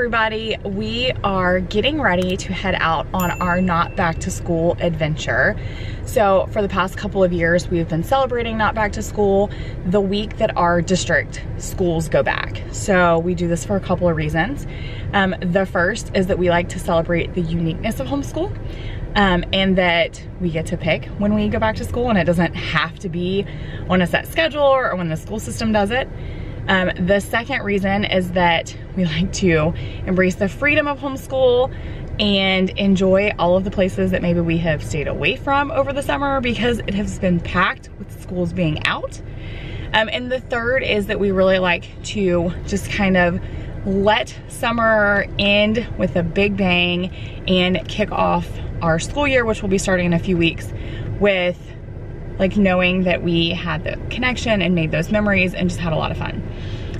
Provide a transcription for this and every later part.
everybody. We are getting ready to head out on our Not Back to School adventure. So for the past couple of years, we've been celebrating Not Back to School the week that our district schools go back. So we do this for a couple of reasons. The first is that we like to celebrate the uniqueness of homeschool. And that we get to pick when we go back to school and it doesn't have to be on a set schedule or when the school system does it. The second reason is that we like to embrace the freedom of homeschool and enjoy all of the places that maybe we have stayed away from over the summer because it has been packed with schools being out. And the third is that we really like to just kind of let summer end with a big bang and kick off our school year, which will be starting in a few weeks, with like knowing that we had the connection and made those memories and just had a lot of fun.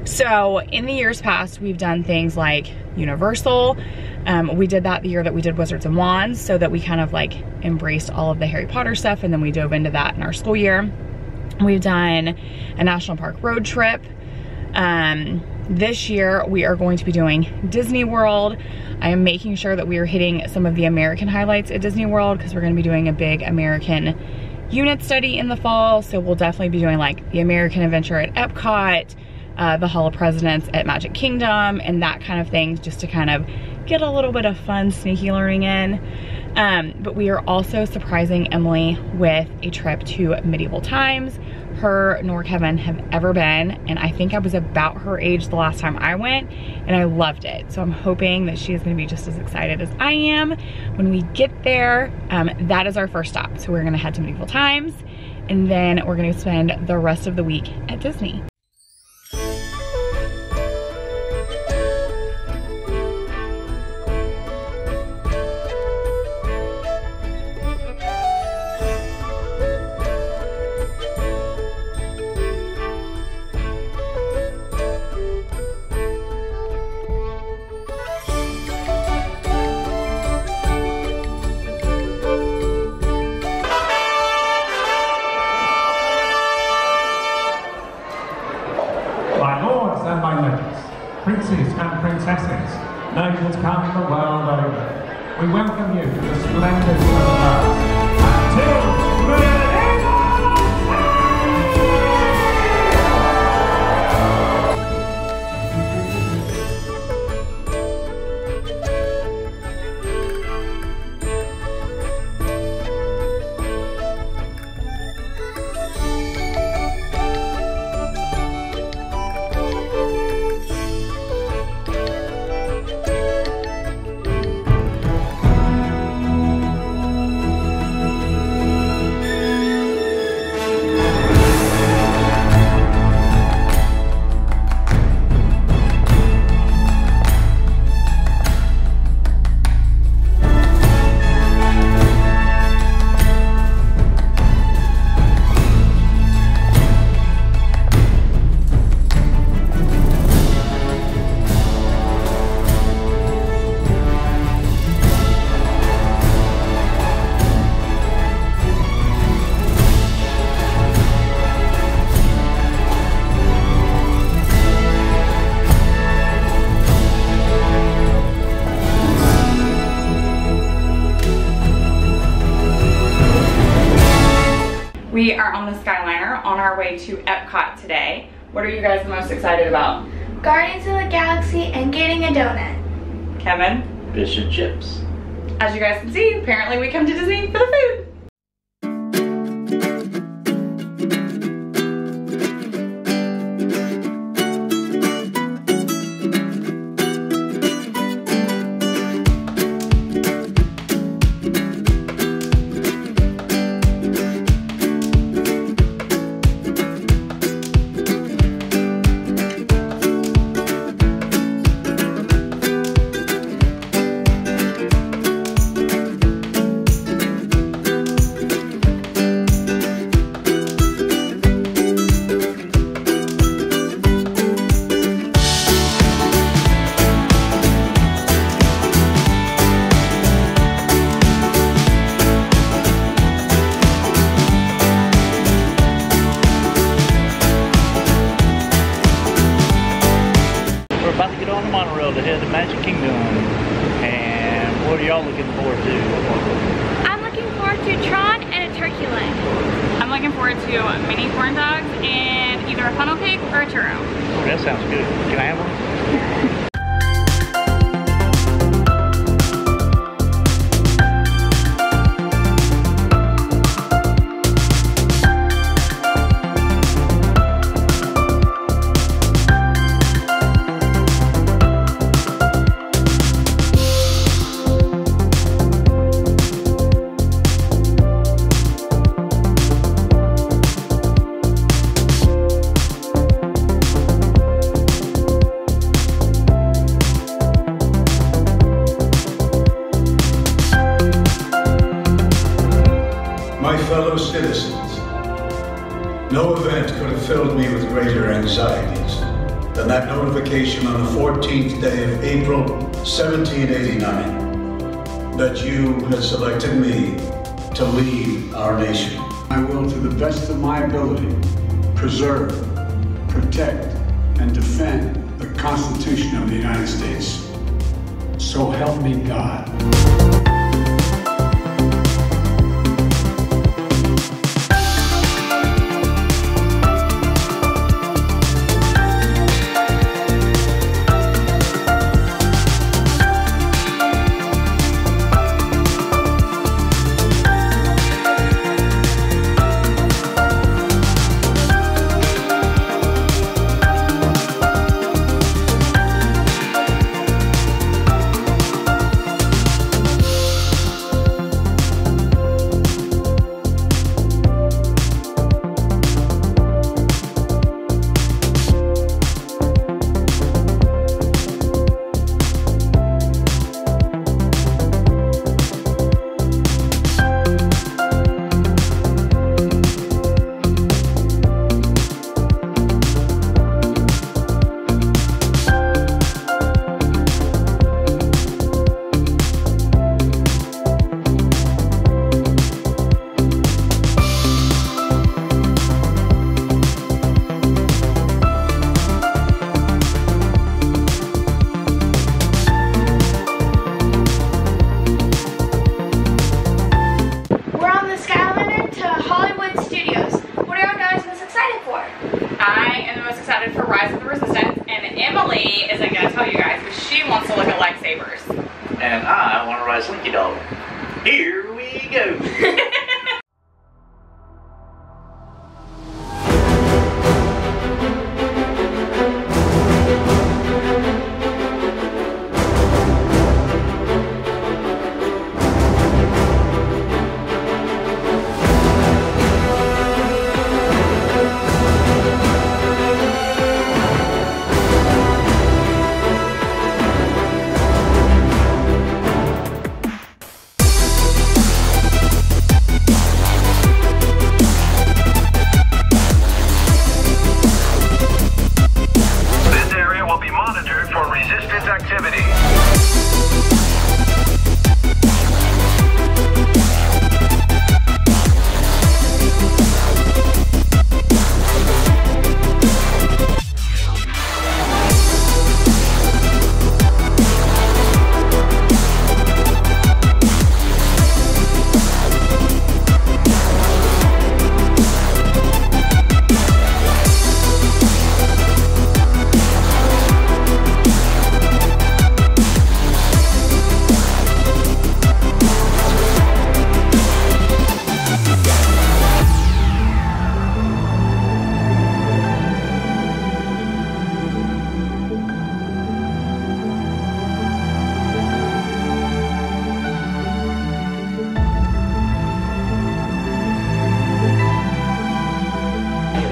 So in the years past, we've done things like Universal. We did that the year that we did Wizards and Wands, so that we kind of like embraced all of the Harry Potter stuff and then we dove into that in our school year. We've done a national park road trip. This year, we are going to be doing Disney World. I am making sure that we are hitting some of the American highlights at Disney World because we're going to be doing a big American unit study in the fall. So we'll definitely be doing like the American Adventure at Epcot, the Hall of Presidents at Magic Kingdom, and that kind of thing, just to kind of get a little bit of fun, sneaky learning in. But we are also surprising Emily with a trip to Medieval Times. Her nor Kevin have ever been, and I think I was about her age the last time I went and I loved it. So I'm hoping that she is going to be just as excited as I am when we get there. That is our first stop. So we're going to head to Medieval Times and then we're going to spend the rest of the week at Disney. We are on the Skyliner on our way to Epcot today. What are you guys the most excited about? Guardians of the Galaxy and getting a donut. Kevin? Fish and chips. As you guys can see, apparently we come to Disney for the food. charcuterie. Oh, that sounds good. Can I have one? Citizens, no event could have filled me with greater anxieties than that notification on the 14th day of April, 1789, that you had selected me to lead our nation. I will, to the best of my ability, preserve, protect, and defend the Constitution of the United States. So help me God. And I want to ride Slinky Dog. Here we go.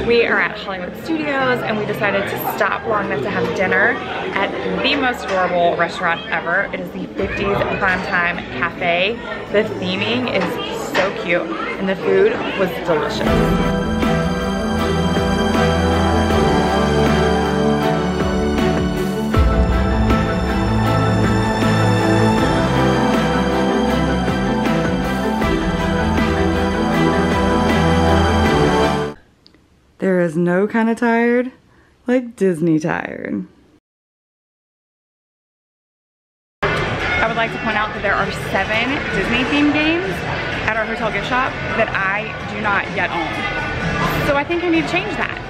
We are at Hollywood Studios and we decided to stop long enough to have dinner at the most adorable restaurant ever. It is the 50's Primetime Cafe. The theming is so cute and the food was delicious. There is no kind of tired like Disney tired. I would like to point out that there are 7 Disney-themed games at our hotel gift shop that I do not yet own. So I think I need to change that.